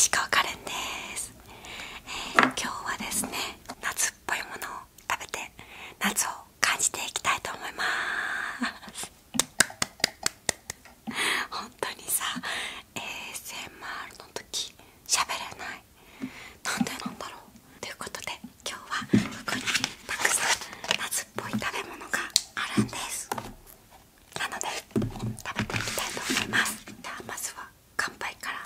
石川カレンです、今日はですね、夏っぽいものを食べて夏を感じていきたいと思います。本当にさ、ASMR の時喋れない、なんでなんだろう。ということで今日は服にたくさん夏っぽい食べ物があるんです。なので食べていきたいと思います。じゃあまずは乾杯から。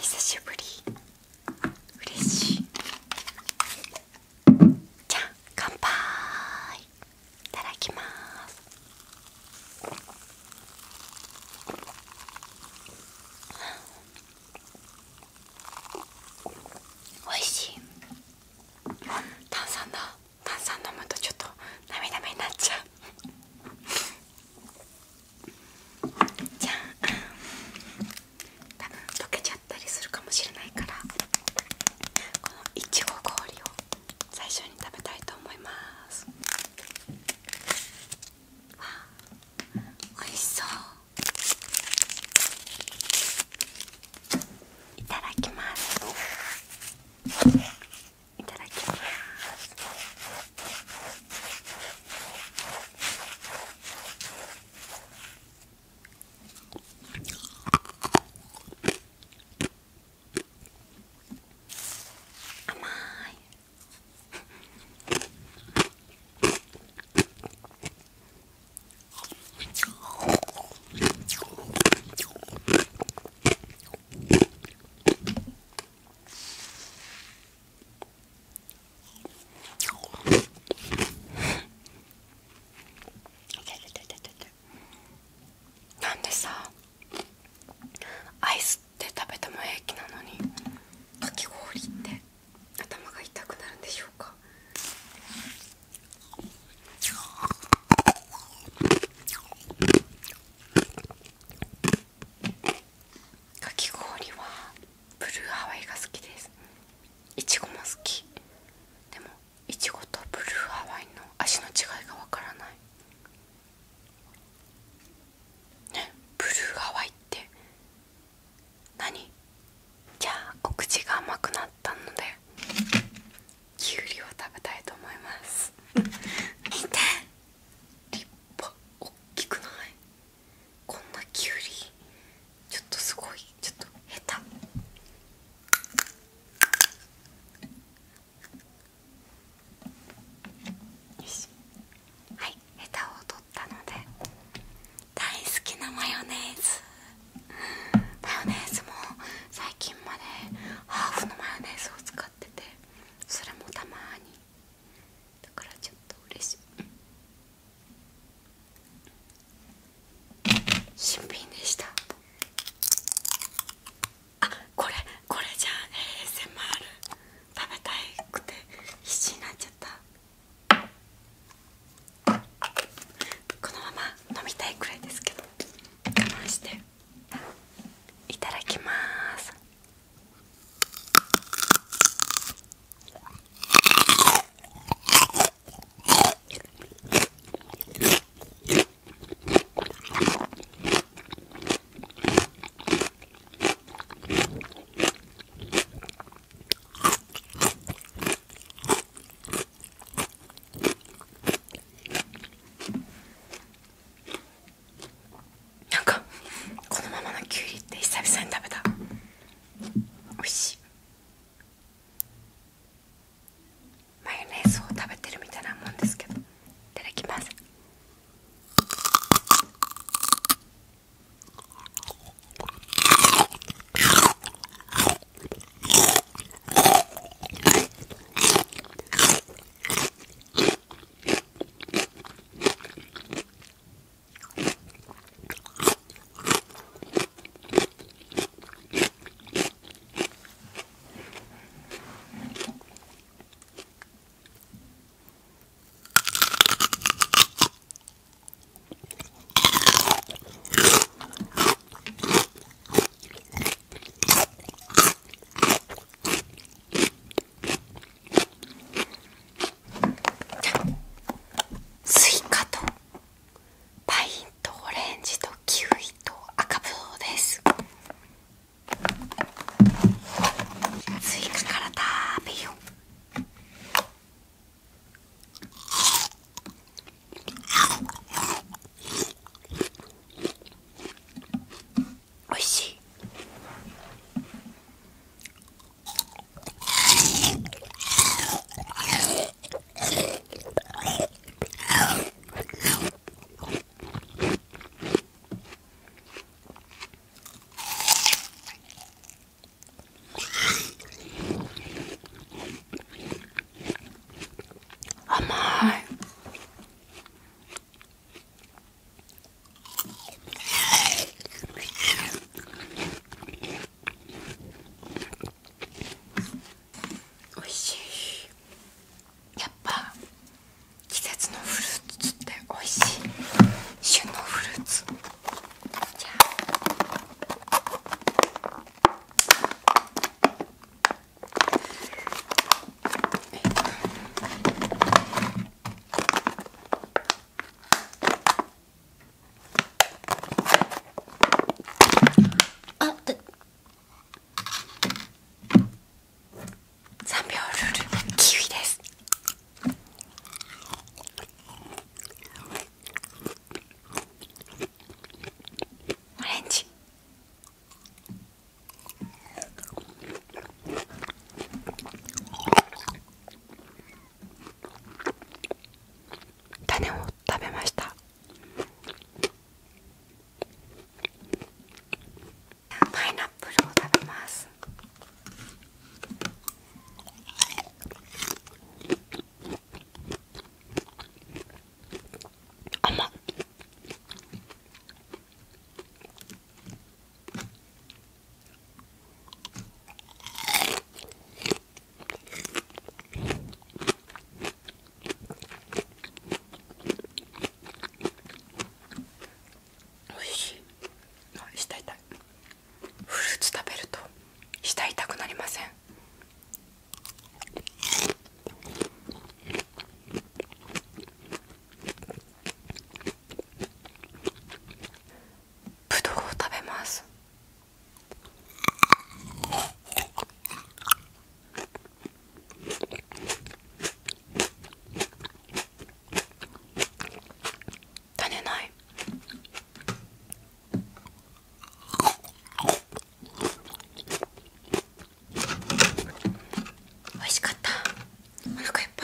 久しぶり、嬉しい。じゃあ乾杯、いただきます。おいしい。炭酸だ。炭酸飲むとちょっと涙目になっちゃう。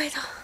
快到。